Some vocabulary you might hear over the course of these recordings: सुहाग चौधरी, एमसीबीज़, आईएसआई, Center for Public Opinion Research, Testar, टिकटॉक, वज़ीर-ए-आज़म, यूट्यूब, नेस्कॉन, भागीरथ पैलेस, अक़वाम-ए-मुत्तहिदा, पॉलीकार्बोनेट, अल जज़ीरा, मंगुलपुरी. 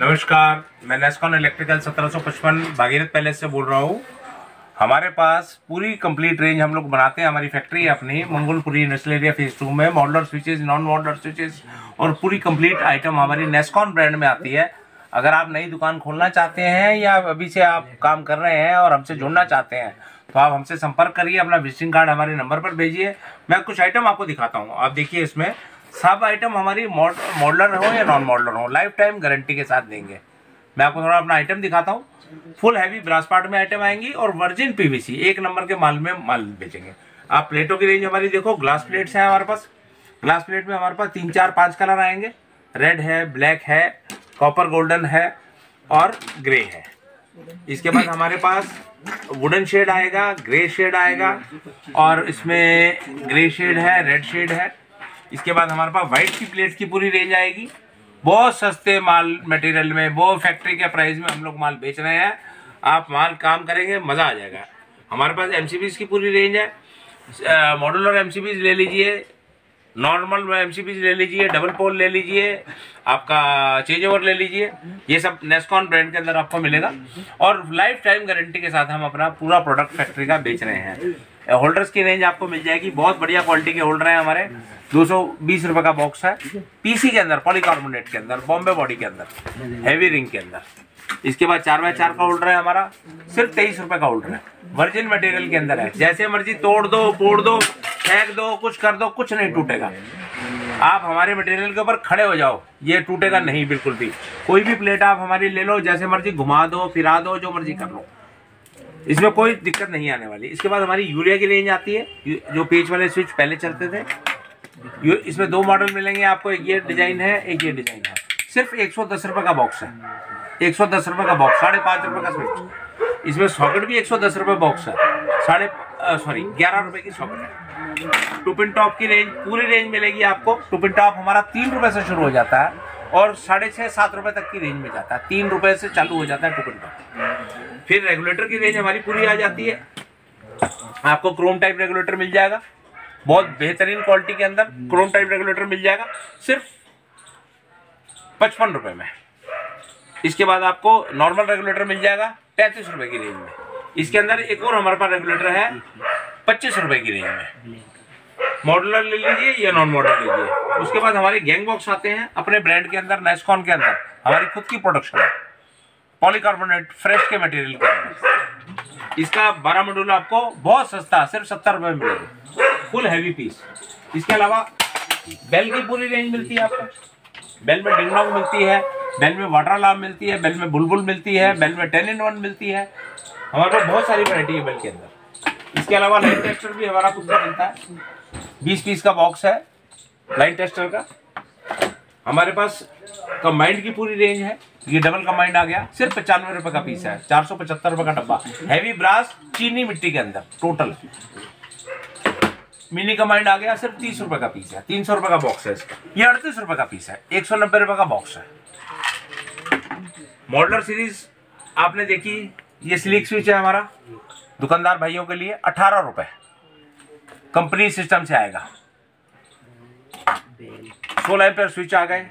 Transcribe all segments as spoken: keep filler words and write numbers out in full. नमस्कार, मैं नेस्कॉन इलेक्ट्रिकल सत्रह सौ पचपन भागीरथ पैलेस से बोल रहा हूँ। हमारे पास पूरी कंप्लीट रेंज हम लोग बनाते हैं। हमारी फैक्ट्री है अपनी मंगुलपुरी industrial area phase two में। Modular switches, non modular switches और पूरी कंप्लीट आइटम हमारी नेस्कॉन ब्रांड में आती है। अगर आप नई दुकान खोलना चाहते हैं या अभी से आप काम कर रहे हैं और हमसे जुड़ना चाहते हैं तो आप हमसे संपर्क करिए। अपना विजिटिंग कार्ड हमारे नंबर पर भेजिए। मैं कुछ आइटम आपको दिखाता हूँ। आप देखिए, इसमें सब आइटम हमारी मॉडलर हो या नॉन मॉडलर हो, लाइफ टाइम गारंटी के साथ देंगे। मैं आपको थोड़ा अपना आइटम दिखाता हूँ। फुल हैवी ब्रास पार्ट में आइटम आएंगी और वर्जिन पीवीसी एक नंबर के माल में माल बेचेंगे। आप प्लेटों की रेंज हमारी देखो। ग्लास प्लेट्स हैं हमारे पास। ग्लास प्लेट में हमारे पास तीन चार पांच कलर आएंगे। रेड है, ब्लैक है, कॉपर गोल्डन है और ग्रे है। इसके बाद हमारे पास वुडन शेड आएगा, ग्रे शेड आएगा और इसमें ग्रे शेड है, रेड शेड है। इसके बाद हमारे पास वाइट की प्लेट की पूरी रेंज आएगी। बहुत सस्ते माल मटेरियल में, बहुत फैक्ट्री के प्राइस में हम लोग माल बेच रहे हैं। आप माल काम करेंगे, मज़ा आ जाएगा। हमारे पास एमसीबीज़ की पूरी रेंज है। मॉडुलर एमसीबीज़ ले लीजिए, नॉर्मल एमसीबीज़ ले लीजिए, डबल पोल ले लीजिए, आपका चेंज ओवर ले लीजिए। ये सब नेस्कॉन ब्रांड के अंदर आपको मिलेगा और लाइफ टाइम गारंटी के साथ हम अपना पूरा प्रोडक्ट फैक्ट्री का बेच रहे हैं। होल्डर्स की रेंज आपको मिल जाएगी। बहुत बढ़िया क्वालिटी के होल्डर हैं हमारे। दो सौ बीस रुपये का बॉक्स है। पीसी के अंदर, पॉलीकार्बोनेट के अंदर, बॉम्बे बॉडी के अंदर, हैवी रिंग के अंदर। इसके बाद चार बाय चार का होल्डर है हमारा। सिर्फ तेईस रुपये का होल्डर है। वर्जिन मटेरियल के अंदर है। जैसे मर्जी तोड़ दो, फोड़ दो, फेंक दो, कुछ कर दो, कुछ नहीं टूटेगा। आप हमारे मटेरियल के ऊपर खड़े हो जाओ, ये टूटेगा नहीं बिल्कुल भी। कोई भी प्लेट आप हमारी ले लो, जैसे मर्जी घुमा दो, फिरा दो, जो मर्जी कर लो, इसमें कोई दिक्कत नहीं आने वाली। इसके बाद हमारी यूरिया की रेंज आती है। जो पेच वाले स्विच पहले चलते थे, इसमें दो मॉडल मिलेंगे आपको। एक ये डिजाइन है, एक ये डिजाइन है। सिर्फ एक सौ दस रुपये का बॉक्स है। एक सौ दस रुपये का बॉक्स, साढ़े पाँच रुपये का स्विच। इसमें सॉकेट भी एक सौ दस रुपये बॉक्स है। साढ़े सॉरी ग्यारह रुपये की सॉकेट है। टू पिन टॉप की रेंज, पूरी रेंज मिलेगी आपको। टू पिन टॉप हमारा तीन रुपये से शुरू हो जाता है और साढ़े छः सात रुपये तक की रेंज में जाता है। तीन रुपये से चालू हो जाता है टू पिन टॉप। फिर रेगुलेटर की रेंज हमारी पूरी आ जाती है। आपको क्रोम टाइप रेगुलेटर मिल जाएगा, बहुत बेहतरीन क्वालिटी के अंदर क्रोम टाइप रेगुलेटर मिल जाएगा, सिर्फ पचपन रुपये में। इसके बाद आपको नॉर्मल रेगुलेटर मिल जाएगा पैंतीस रुपये की रेंज में। इसके अंदर एक और हमारे पास रेगुलेटर है पच्चीस रुपये की रेंज में। मॉडलर ले लीजिए या नॉन मॉडलर ले लीजिए। उसके बाद हमारे गैंग बॉक्स आते हैं अपने ब्रांड के अंदर। नेस्कॉन के अंदर हमारी खुद की प्रोडक्शन है, पॉलीकार्बोनेट फ्रेश के मटेरियल के अंदर। इसका बारह मॉडल आपको बहुत सस्ता, सिर्फ सत्तर रुपये में मिलेगा, फुल हैवी पीस। इसके अलावा बेल की पूरी रेंज मिलती है आपको। बेल में डिंगडोंग मिलती है, बेल में वाटर अलार्म मिलती है, बेल में बुलबुल मिलती है, बेल में टेन इन वन मिलती है। हमारे पास बहुत सारी वैरायटी है बेल के अंदर। इसके अलावा लाइन टेस्टर भी हमारा खुद का मिलता है। बीस पीस का बॉक्स है लाइन टेस्टर का। हमारे पास कंबाइंड की पूरी रेंज है। ये डबल कंबाइंड आ गया, सिर्फ पचानवे रुपये का पीस है। चार सौ पचहत्तर रुपये का डब्बा, हैवी ब्रास, चीनी मिट्टी के अंदर टोटल। मिनी कमांड आ गया, सिर्फ तीस रुपए का पीस है। तीन सौ रुपए का बॉक्स है इसका। ये अड़तीस रुपए का पीस है। एक सौ नब्बे रुपए का बॉक्स है। मॉडलर सीरीज आपने देखी। ये स्लीक स्विच है हमारा दुकानदार भाइयों के लिए। अठारह रुपए कंपनी सिस्टम से आएगा। सोलह एम्पियर स्विच आ गए।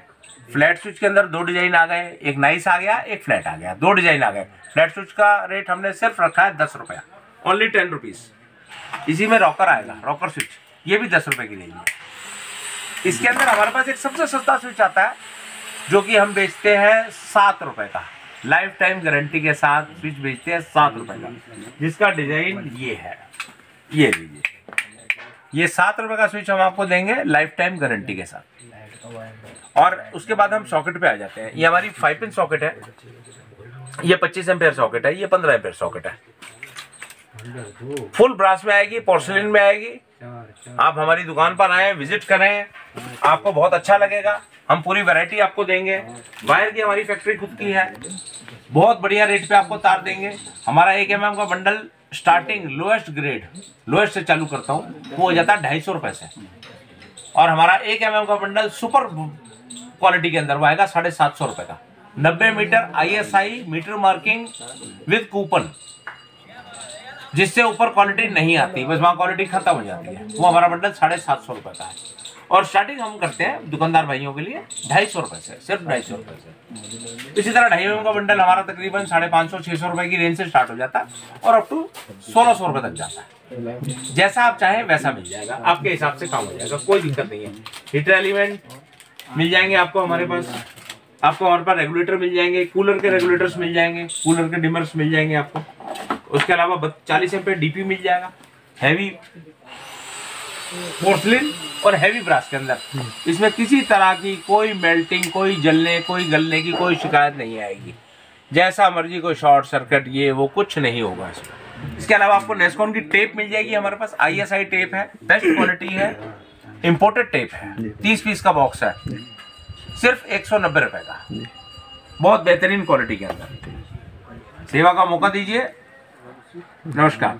फ्लैट स्विच के अंदर दो डिजाइन आ गए, एक नाइस आ गया, एक फ्लैट आ गया, दो डिजाइन आ गए। फ्लैट स्विच का रेट हमने सिर्फ रखा है दस रुपया, ओनली टेन रुपीज। इसी में रॉकर आएगा, रॉकर स्विच, ये भी दस रुपए की रेंज है। इसके अंदर हमारे पास एक सबसे सस्ता स्विच आता है जो कि हम बेचते हैं सात रुपए का। लाइफ टाइम गारंटी के साथ स्विच बेचते हैं सात रुपए का, जिसका डिजाइन ये है। ये लीजिए, ये सात रुपए का स्विच हम आपको देंगे लाइफ टाइम गारंटी के साथ। और उसके बाद हम सॉकेट पे आ जाते हैं। ये हमारी फाइव पिन सॉकेट है। ये पच्चीस एम्पेयर सॉकेट है। ये पंद्रह एम्पेयर सॉकेट है। फुल ब्रास में आएगी, पोर्सिलिन में आएगी। आप हमारी दुकान पर आए, विजिट करें, आपको बहुत अच्छा लगेगा। हम पूरी वैरायटी आपको देंगे। वायर की हमारी फैक्ट्री खुद की है। बहुत बढ़िया रेट पे आपको तार देंगे। हमारा एक एम एम का bundle starting lowest grade, lowest से चालू करता हूँ, वो हो जाता है ढाई सौ रुपये से। और हमारा एक एम एम का बंडल सुपर क्वालिटी के अंदर वो आएगा साढ़े सात सौ रुपये का। नब्बे metre I S I metre marking with coupon, जिससे ऊपर क्वालिटी नहीं आती, बस वहाँ क्वालिटी खत्म हो जाती है। वो हमारा बंडल साढ़े सात सौ रुपये का है। और स्टार्टिंग हम करते हैं दुकानदार भाइयों के लिए ढाई सौ रुपए से, सिर्फ ढाई सौ रुपए से। इसी तरह ढाई एम का बंडल हमारा तकरीबन साढ़े पाँच सौ छः सौ रुपए की रेंज से स्टार्ट हो जाता है और अप टू सोलह सौ रुपए तक जाता है। जैसा आप चाहें वैसा मिल जाएगा, आपके हिसाब से काम हो जाएगा, कोई दिक्कत नहीं है। हीटर एलिमेंट मिल जाएंगे आपको हमारे पास, आपको हमारे पास रेगुलेटर मिल जाएंगे, कूलर के रेगुलेटर्स मिल जाएंगे, कूलर के डिमर्स मिल जाएंगे आपको। उसके अलावा चालीस एम्पीयर डीपी मिल जाएगा, हैवी पोर्सलिन और हैवी ब्रास के अंदर। इसमें किसी तरह की कोई मेल्टिंग, कोई जलने, कोई गलने की कोई शिकायत नहीं आएगी। जैसा मर्जी कोई शॉर्ट सर्किट ये वो कुछ नहीं होगा इसमें। इसके अलावा आपको नेस्कॉन की टेप मिल जाएगी हमारे पास, आईएसआई टेप है, बेस्ट क्वालिटी है, इम्पोर्टेड टेप है, तीस पीस का बॉक्स है, सिर्फ एक सौ नब्बे रुपये का, बहुत बेहतरीन क्वालिटी के अंदर। सेवा का मौका दीजिए, नमस्कार।